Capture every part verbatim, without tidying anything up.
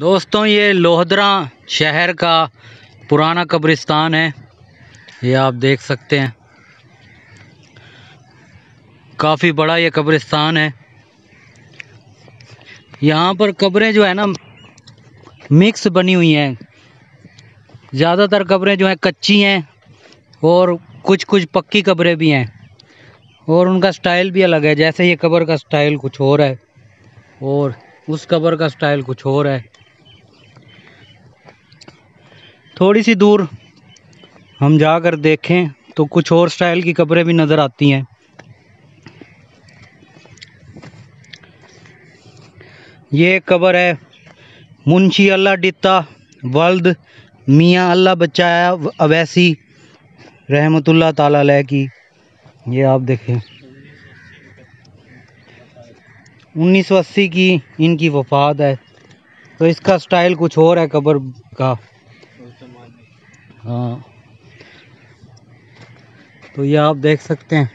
दोस्तों ये लोहदरा शहर का पुराना कब्रिस्तान है, ये आप देख सकते हैं। काफ़ी बड़ा ये कब्रिस्तान है। यहाँ पर कब्रें जो है ना मिक्स बनी हुई हैं। ज़्यादातर कब्रें जो हैं कच्ची हैं और कुछ कुछ पक्की कब्रें भी हैं, और उनका स्टाइल भी अलग है। जैसे ये कब्र का स्टाइल कुछ और है और उस कब्र का स्टाइल कुछ और है। थोड़ी सी दूर हम जाकर देखें तो कुछ और स्टाइल की कब्रें भी नज़र आती हैं। ये कब्र है मुंशी अल्लाह डिता वर्द मियाँ अल्लाह बचाया अवैसी रहमतुल्लाह ताला अलैह की। ये आप देखें उन्नीस सौ अस्सी की इनकी वफात है, तो इसका स्टाइल कुछ और है कब्र का। हाँ, तो ये आप देख सकते हैं।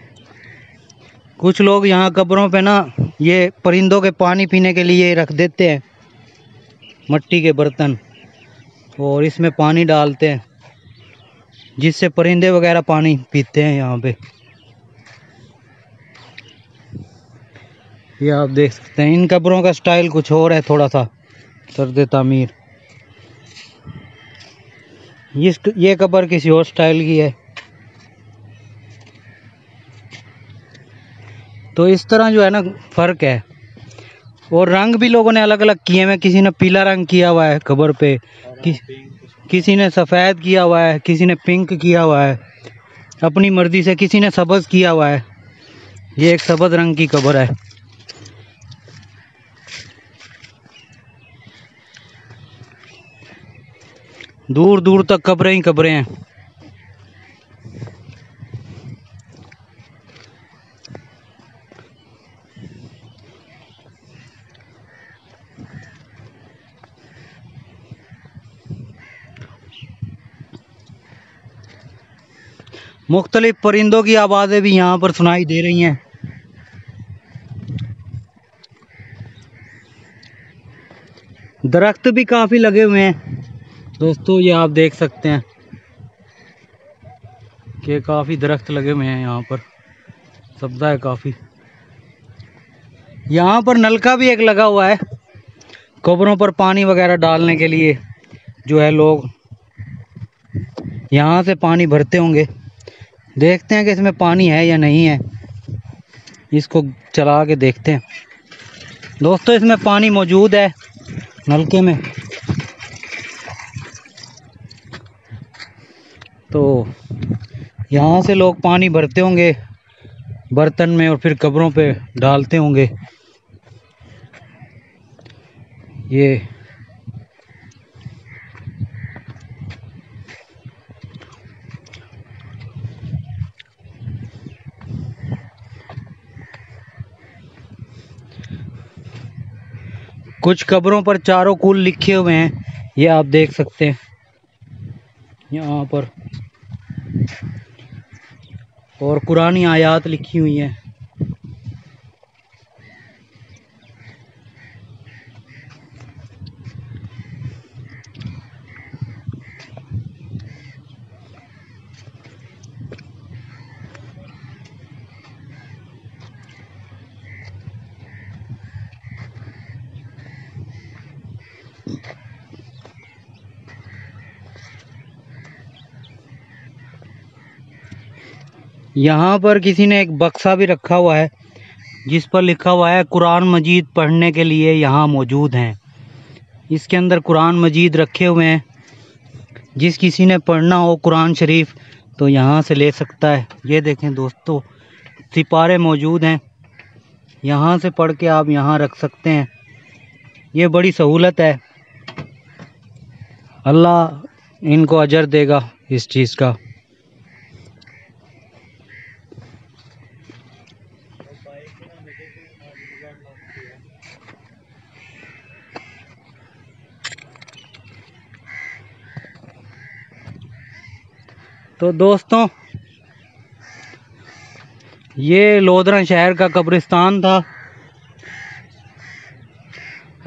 कुछ लोग यहाँ कब्रों पे ना ये परिंदों के पानी पीने के लिए रख देते हैं मट्टी के बर्तन, और इसमें पानी डालते हैं जिससे परिंदे वगैरह पानी पीते हैं यहाँ पे। ये आप देख सकते हैं। इन कब्रों का स्टाइल कुछ और है, थोड़ा सा सर्द तामीर। इस ये कब्र किसी और स्टाइल की है। तो इस तरह जो है ना फ़र्क है। और रंग भी लोगों ने अलग अलग किए हैं। किसी ने पीला रंग किया हुआ है कब्र पे, कि, किसी ने सफ़ेद किया हुआ है, किसी ने पिंक किया हुआ है अपनी मर्ज़ी से, किसी ने सब्ज़ किया हुआ है। ये एक सब्ज़ रंग की कब्र है। दूर दूर तक कब्रें ही कब्रें हैं। मुख्तलिफ परिंदों की आवाज़ें भी यहाँ पर सुनाई दे रही हैं। दरख्त भी काफ़ी लगे हुए हैं दोस्तों, ये आप देख सकते हैं कि काफ़ी दरख्त लगे हुए हैं यहाँ पर, सब्ज़ा है काफ़ी। यहाँ पर नलका भी एक लगा हुआ है कब्रों पर पानी वगैरह डालने के लिए। जो है लोग यहाँ से पानी भरते होंगे, देखते हैं कि इसमें पानी है या नहीं है। इसको चला के देखते हैं। दोस्तों इसमें पानी मौजूद है नलके में, तो यहाँ से लोग पानी भरते होंगे बर्तन में और फिर कब्रों पे डालते होंगे। ये कुछ कब्रों पर चारों कुल लिखे हुए हैं, ये आप देख सकते हैं यहाँ पर, और कुरानी आयत लिखी हुई है। यहाँ पर किसी ने एक बक्सा भी रखा हुआ है जिस पर लिखा हुआ है कुरान मजीद पढ़ने के लिए यहाँ मौजूद हैं। इसके अंदर कुरान मजीद रखे हुए हैं, जिस किसी ने पढ़ना हो कुरान शरीफ तो यहाँ से ले सकता है। ये देखें दोस्तों सिपारे मौजूद हैं, यहाँ से पढ़ के आप यहाँ रख सकते हैं। ये बड़ी सहूलत है, अल्लाह इनको अजर देगा इस चीज़ का। तो दोस्तों ये लोधरन शहर का कब्रिस्तान था।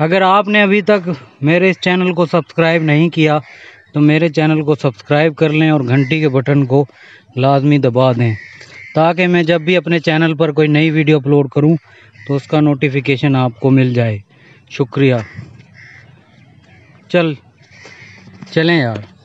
अगर आपने अभी तक मेरे इस चैनल को सब्सक्राइब नहीं किया तो मेरे चैनल को सब्सक्राइब कर लें और घंटी के बटन को लाजमी दबा दें, ताकि मैं जब भी अपने चैनल पर कोई नई वीडियो अपलोड करूं तो उसका नोटिफिकेशन आपको मिल जाए। शुक्रिया। चल चलें यार।